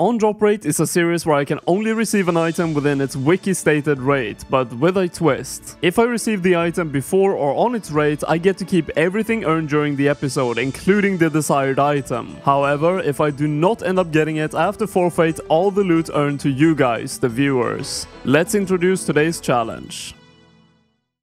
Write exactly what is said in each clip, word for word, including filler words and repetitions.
On drop rate is a series where I can only receive an item within its wiki stated rate, but with a twist. If I receive the item before or on its rate, I get to keep everything earned during the episode, including the desired item. However, if I do not end up getting it, I have to forfeit all the loot earned to you guys, the viewers. Let's introduce today's challenge.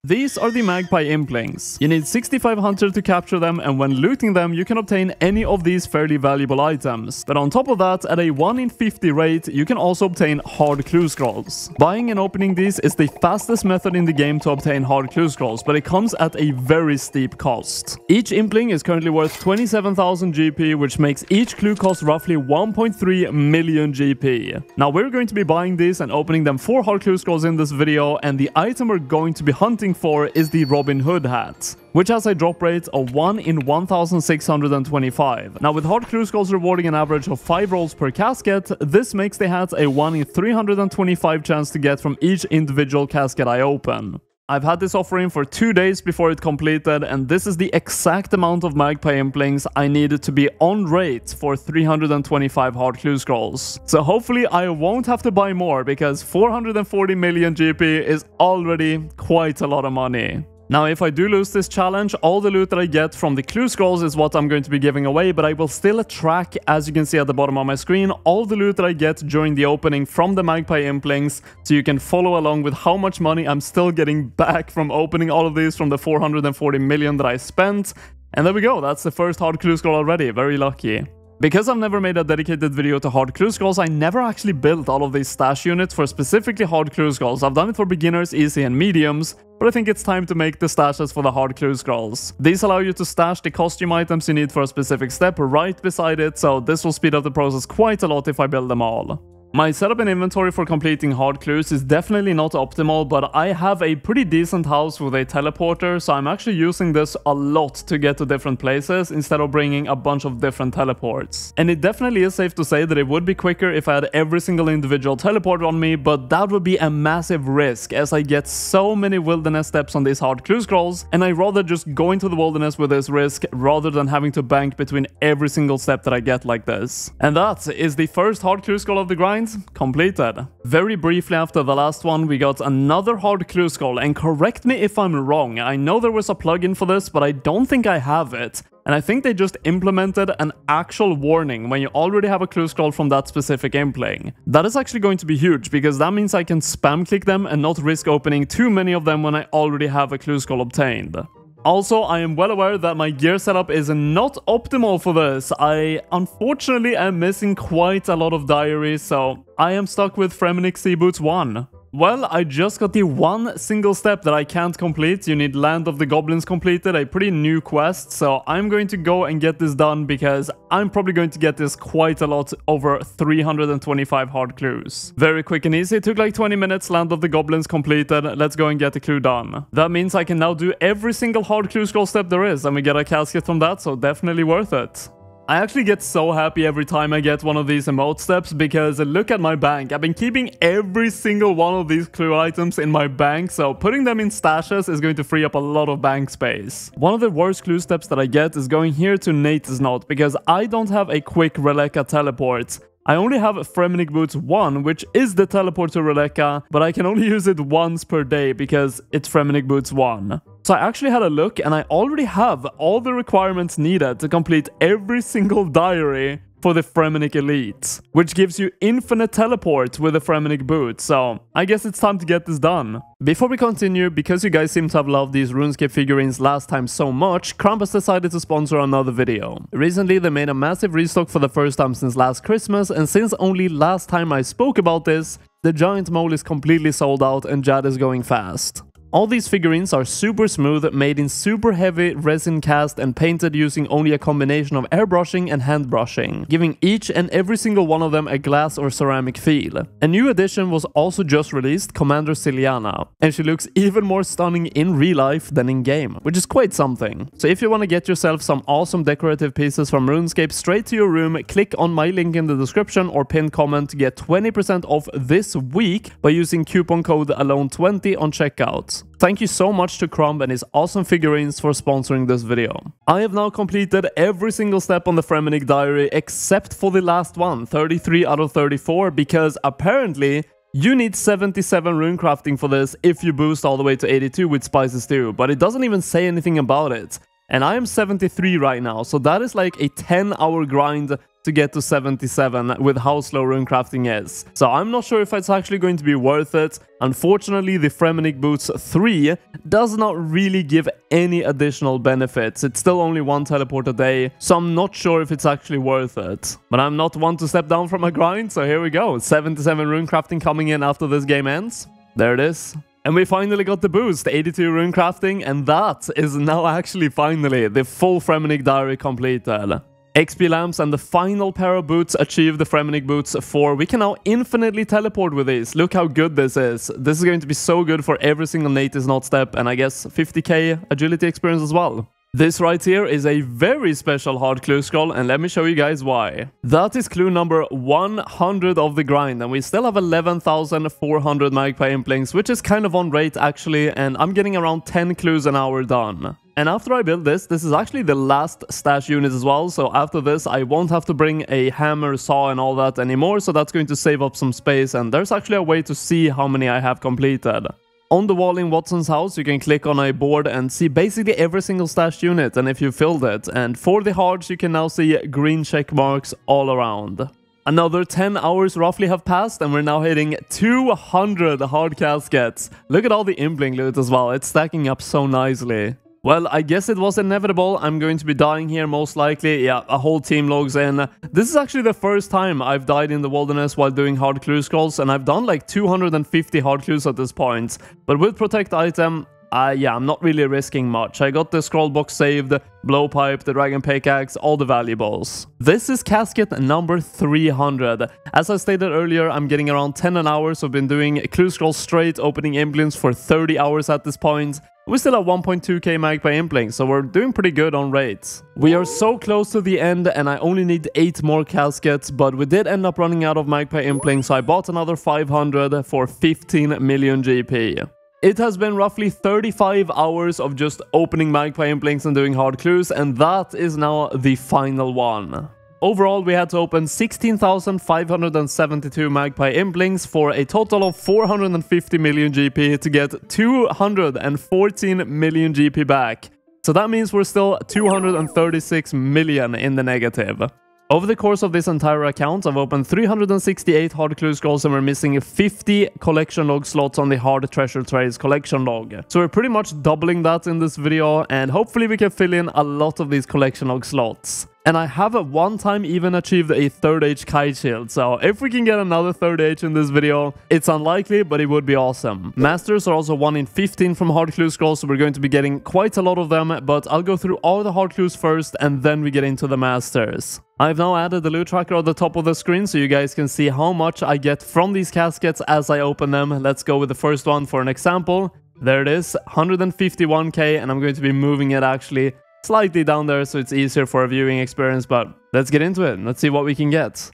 These are the Magpie Implings. You need sixty-five hunters to capture them, and when looting them you can obtain any of these fairly valuable items. But on top of that, at a one in fifty rate, you can also obtain hard clue scrolls. Buying and opening these is the fastest method in the game to obtain hard clue scrolls, but it comes at a very steep cost. Each Impling is currently worth twenty-seven thousand G P, which makes each clue cost roughly one point three million G P. Now we're going to be buying these and opening them for hard clue scrolls in this video, and the item we're going to be hunting for is the Robin Hood hat, which has a drop rate of one in one thousand six hundred twenty-five. Now with hard clue scrolls rewarding an average of five rolls per casket, this makes the hat a one in three hundred twenty-five chance to get from each individual casket I open. I've had this offering for two days before it completed, and this is the exact amount of Magpie Implings I needed to be on rate for three hundred twenty-five hard clue scrolls. So hopefully I won't have to buy more, because four hundred forty million G P is already quite a lot of money. Now if I do lose this challenge, all the loot that I get from the clue scrolls is what I'm going to be giving away, but I will still track, as you can see at the bottom of my screen, all the loot that I get during the opening from the Magpie Implings, so you can follow along with how much money I'm still getting back from opening all of these from the four hundred forty million that I spent. And there we go, that's the first hard clue scroll already, very lucky. Because I've never made a dedicated video to hard clue scrolls, I never actually built all of these stash units for specifically hard clue scrolls. I've done it for beginners, easy and mediums, but I think it's time to make the stashes for the hard clue scrolls. These allow you to stash the costume items you need for a specific step right beside it, so this will speed up the process quite a lot if I build them all. My setup and inventory for completing hard clues is definitely not optimal, but I have a pretty decent house with a teleporter, so I'm actually using this a lot to get to different places instead of bringing a bunch of different teleports. And it definitely is safe to say that it would be quicker if I had every single individual teleport on me, but that would be a massive risk as I get so many wilderness steps on these hard clue scrolls, and I'd rather just go into the wilderness with this risk rather than having to bank between every single step that I get like this. And that is the first hard clue scroll of the grind completed. Very briefly after the last one, we got another hard clue scroll, and correct me if I'm wrong, I know there was a plugin for this, but I don't think I have it. And I think they just implemented an actual warning when you already have a clue scroll from that specific Impling. That is actually going to be huge, because that means I can spam click them and not risk opening too many of them when I already have a clue scroll obtained. Also, I am well aware that my gear setup is not optimal for this. I unfortunately am missing quite a lot of diaries, so I am stuck with Fremennik Seaboots one. Well, I just got the one single step that I can't complete. You need Land of the Goblins completed, a pretty new quest, so I'm going to go and get this done, because I'm probably going to get this quite a lot over three hundred twenty-five hard clues. Very quick and easy, it took like twenty minutes, Land of the Goblins completed, let's go and get the clue done. That means I can now do every single hard clue scroll step there is, and we get a casket from that, so definitely worth it. I actually get so happy every time I get one of these emote steps, because look at my bank. I've been keeping every single one of these clue items in my bank, so putting them in stashes is going to free up a lot of bank space. One of the worst clue steps that I get is going here to Nate's Knot, because I don't have a quick Releka teleport. I only have Fremennik Boots one, which is the teleport to Releka, but I can only use it once per day because it's Fremennik Boots one. So I actually had a look, and I already have all the requirements needed to complete every single diary for the Fremennik Elite, which gives you infinite teleport with the Fremennik boot, so I guess it's time to get this done. Before we continue, because you guys seem to have loved these RuneScape figurines last time so much, Crumb has decided to sponsor another video. Recently they made a massive restock for the first time since last Christmas, and since only last time I spoke about this, the giant mole is completely sold out and Jad is going fast. All these figurines are super smooth, made in super heavy resin cast and painted using only a combination of airbrushing and hand brushing, giving each and every single one of them a glass or ceramic feel. A new edition was also just released, Commander Ciliana, and she looks even more stunning in real life than in game, which is quite something. So if you want to get yourself some awesome decorative pieces from RuneScape straight to your room, click on my link in the description or pinned comment to get twenty percent off this week by using coupon code ALONE twenty on checkout. Thank you so much to Crumb and his awesome figurines for sponsoring this video. I have now completed every single step on the Fremennik Diary except for the last one, thirty-three out of thirty-four, because apparently you need seventy-seven rune crafting for this if you boost all the way to eighty-two with Spicy Stew, but it doesn't even say anything about it. And I am seventy-three right now, so that is like a ten hour grind to get to seventy-seven with how slow rune crafting is. So I'm not sure if it's actually going to be worth it. Unfortunately, the Fremennik Boots three does not really give any additional benefits. It's still only one teleport a day, so I'm not sure if it's actually worth it. But I'm not one to step down from a grind, so here we go. seventy-seven rune crafting coming in after this game ends. There it is. And we finally got the boost, eighty-two rune crafting, and that is now actually finally the full Fremennik Diary completed. X P lamps and the final pair of boots achieve the Fremennik Boots four. We can now infinitely teleport with these. Look how good this is. This is going to be so good for every single Nate is Not step, and I guess fifty K agility experience as well. This right here is a very special hard clue scroll, and let me show you guys why. That is clue number one hundred of the grind, and we still have eleven thousand four hundred Magpie Implings, which is kind of on rate actually, and I'm getting around ten clues an hour done. And after I build this, this is actually the last stash unit as well, so after this I won't have to bring a hammer, saw and all that anymore, so that's going to save up some space, and there's actually a way to see how many I have completed. On the wall in Watson's house, you can click on a board and see basically every single stash unit and if you filled it, and for the hards you can now see green check marks all around. Another ten hours roughly have passed, and we're now hitting two hundred hard caskets. Look at all the Impling loot as well, it's stacking up so nicely. Well, I guess it was inevitable. I'm going to be dying here most likely. Yeah, a whole team logs in. This is actually the first time I've died in the wilderness while doing hard clue scrolls, and I've done like two hundred fifty hard clues at this point. But with protect item, uh, yeah, I'm not really risking much. I got the scroll box saved, blowpipe, the dragon pickaxe, all the valuables. This is casket number three hundred. As I stated earlier, I'm getting around ten an hour, so I've been doing clue scrolls straight, opening emblems for thirty hours at this point. We still have one point two K Magpie Impling, so we're doing pretty good on rates. We are so close to the end, and I only need eight more caskets, but we did end up running out of Magpie Impling, so I bought another five hundred for fifteen million G P. It has been roughly thirty-five hours of just opening Magpie Implings and doing hard clues, and that is now the final one. Overall, we had to open sixteen thousand five hundred seventy-two Magpie Implings for a total of four hundred fifty million G P to get two hundred fourteen million G P back. So that means we're still two hundred thirty-six million in the negative. Over the course of this entire account, I've opened three hundred sixty-eight hard clue scrolls, and we're missing fifty collection log slots on the hard treasure trails collection log. So we're pretty much doubling that in this video, and hopefully we can fill in a lot of these collection log slots. And I have at one time even achieved a third H Kai shield, so if we can get another third H in this video, it's unlikely, but it would be awesome. Masters are also one in fifteen from hard clue scrolls, so we're going to be getting quite a lot of them, but I'll go through all the hard clues first, and then we get into the masters. I've now added the loot tracker at the top of the screen so you guys can see how much I get from these caskets as I open them. Let's go with the first one for an example. There it is, one hundred fifty-one K, and I'm going to be moving it actually slightly down there so it's easier for a viewing experience, but let's get into it. Let's see what we can get.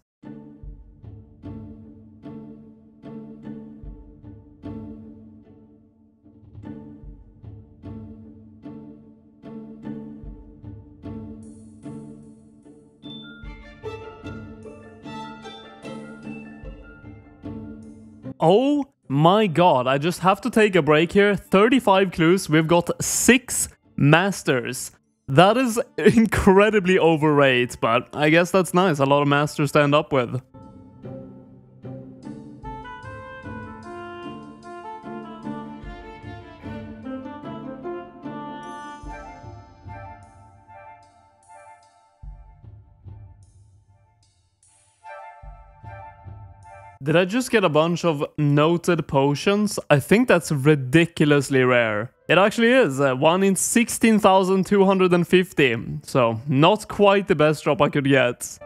Oh my god, I just have to take a break here. thirty-five clues, we've got six masters. That is incredibly overrated, but I guess that's nice. A lot of masters to end up with. Did I just get a bunch of noted potions? I think that's ridiculously rare. It actually is, uh, one in sixteen thousand two hundred fifty, so not quite the best drop I could get.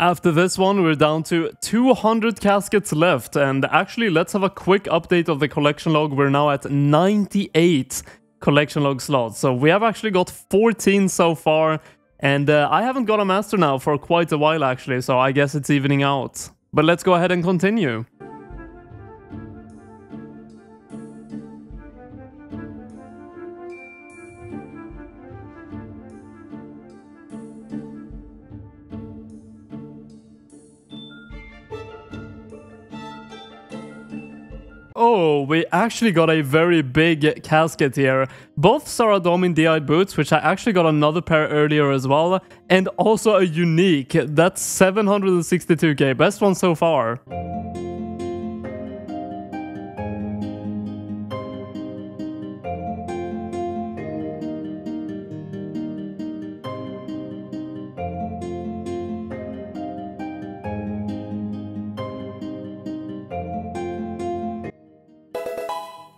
After this one, we're down to two hundred caskets left, and actually let's have a quick update of the collection log. We're now at ninety-eight, collection log slots. So we have actually got fourteen so far, and uh, I haven't got a master now for quite a while actually, so I guess it's evening out. But let's go ahead and continue. Oh, we actually got a very big casket here. Both Saradomin D I boots, which I actually got another pair earlier as well, and also a unique. That's seven hundred sixty-two K, best one so far.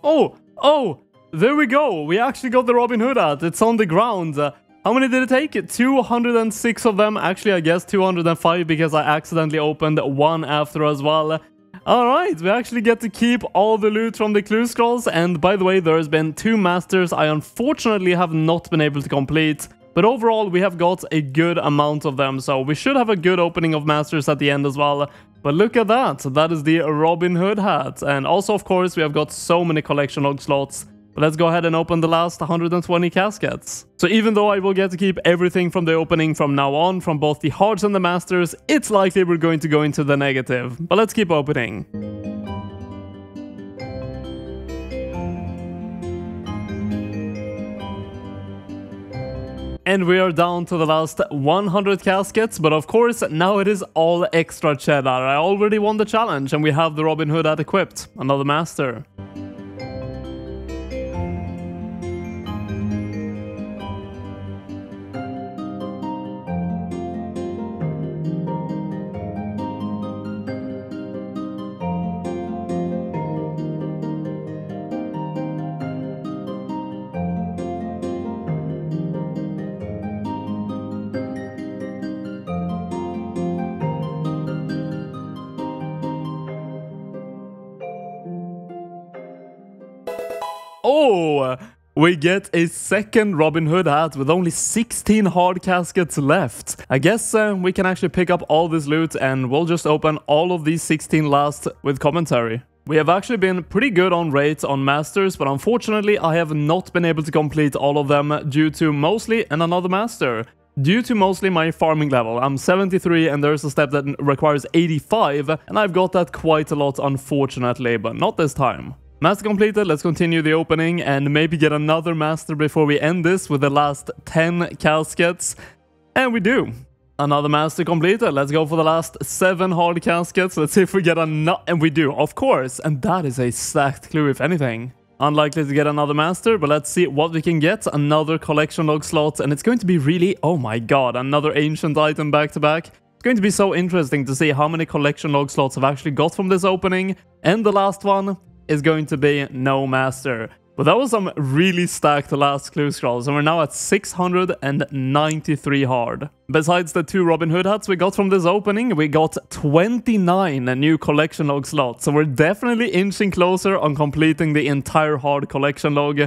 Oh, oh, there we go. We actually got the Robin Hood hat. It's on the ground. Uh, how many did it take? two hundred six of them. Actually, I guess two hundred five because I accidentally opened one after as well. All right, we actually get to keep all the loot from the clue scrolls. And by the way, there's been two masters I unfortunately have not been able to complete. But overall, we have got a good amount of them. So we should have a good opening of masters at the end as well. But look at that, that is the Robin Hood hat. And also, of course, we have got so many collection log slots. But let's go ahead and open the last one hundred twenty caskets. So even though I will get to keep everything from the opening from now on, from both the hearts and the masters, it's likely we're going to go into the negative. But let's keep opening. And we are down to the last one hundred caskets, but of course, now it is all extra cheddar. I already won the challenge, and we have the Robin Hood hat equipped. Another master. Oh, we get a second Robin Hood hat with only sixteen hard caskets left. I guess uh, we can actually pick up all this loot and we'll just open all of these sixteen last with commentary. We have actually been pretty good on rates on masters, but unfortunately I have not been able to complete all of them due to mostly and another master. Due to mostly my farming level, I'm seventy-three and there's a step that requires eighty-five, and I've got that quite a lot unfortunately, but not this time. Master completed, let's continue the opening and maybe get another master before we end this with the last ten caskets. And we do. Another master completed, let's go for the last seven hard caskets. Let's see if we get another, and we do, of course. And that is a stacked clue if anything. Unlikely to get another master, but let's see what we can get. Another collection log slot, and it's going to be really, oh my god, another ancient item back to back. It's going to be so interesting to see how many collection log slots I've actually got from this opening. And the last one is going to be no master. But that was some really stacked last clue scrolls, and we're now at six hundred ninety-three hard. Besides the two Robin Hood hats we got from this opening, we got twenty-nine new collection log slots, so we're definitely inching closer on completing the entire hard collection log.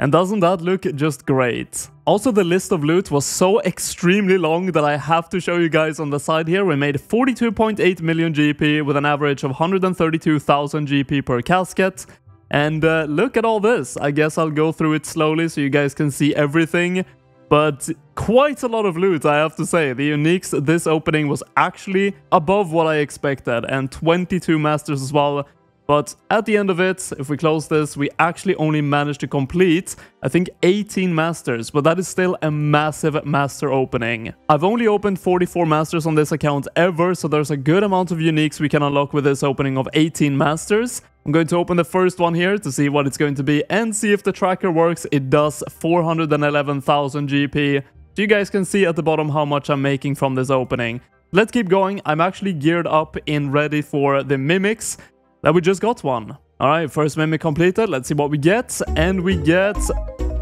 And doesn't that look just great? Also, the list of loot was so extremely long that I have to show you guys on the side here. We made forty-two point eight million G P with an average of one hundred thirty-two thousand G P per casket. And uh, look at all this. I guess I'll go through it slowly so you guys can see everything. But quite a lot of loot, I have to say. The uniques this opening was actually above what I expected, and twenty-two masters as well. But at the end of it, if we close this, we actually only managed to complete, I think, eighteen masters. But that is still a massive master opening. I've only opened forty-four masters on this account ever, so there's a good amount of uniques we can unlock with this opening of eighteen masters. I'm going to open the first one here to see what it's going to be and see if the tracker works. It does four hundred eleven thousand G P. So you guys can see at the bottom how much I'm making from this opening. Let's keep going. I'm actually geared up and ready for the mimics. That we just got one. All right, first mimic completed. Let's see what we get. And we get...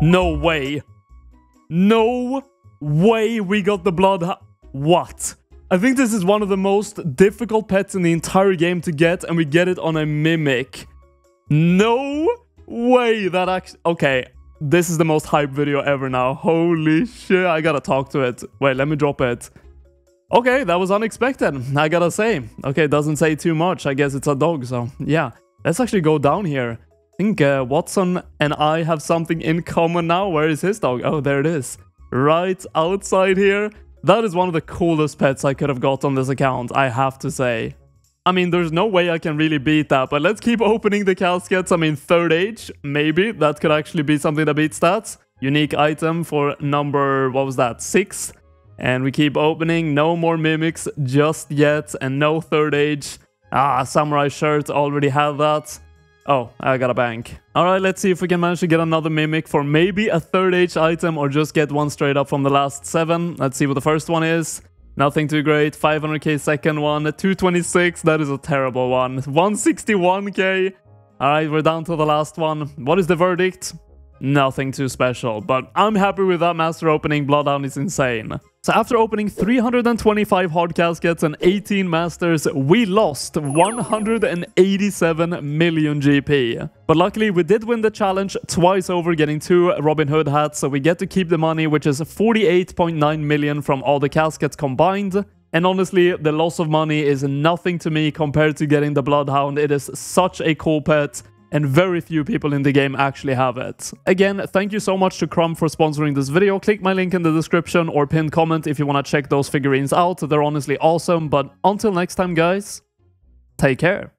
No way. No way we got the Bloodhound. What? I think this is one of the most difficult pets in the entire game to get, and we get it on a mimic. No way that actually... Okay, This is the most hype video ever now. Holy shit, I gotta talk to it. Wait, let me drop it. Okay, that was unexpected, I gotta say. Okay, it doesn't say too much. I guess it's a dog, so yeah. Let's actually go down here. I think uh, Watson and I have something in common now. Where is his dog? Oh, there it is. Right outside here. That is one of the coolest pets I could have got on this account, I have to say. I mean, there's no way I can really beat that, but let's keep opening the caskets. I mean, third age, maybe. That could actually be something that beats that. Unique item for number, what was that, six? And we keep opening. No more mimics just yet, and no third age. Ah, samurai shirt, already have that. Oh, I got a bank. Alright, let's see if we can manage to get another mimic for maybe a third age item, or just get one straight up from the last seven. Let's see what the first one is. Nothing too great. five hundred K second one. two twenty-six. That is a terrible one. one sixty-one K. Alright, we're down to the last one. What is the verdict? Nothing too special. But I'm happy with that master opening. Bloodhound is insane. So after opening three hundred twenty-five hard caskets and eighteen masters, we lost one hundred eighty-seven million G P. But luckily, we did win the challenge twice over, getting two Robin Hood hats. So we get to keep the money, which is forty-eight point nine million from all the caskets combined. And honestly, the loss of money is nothing to me compared to getting the Bloodhound. It is such a cool pet, and very few people in the game actually have it. Again, thank you so much to Crumb for sponsoring this video. Click my link in the description or pinned comment if you want to check those figurines out. They're honestly awesome, but until next time, guys, take care.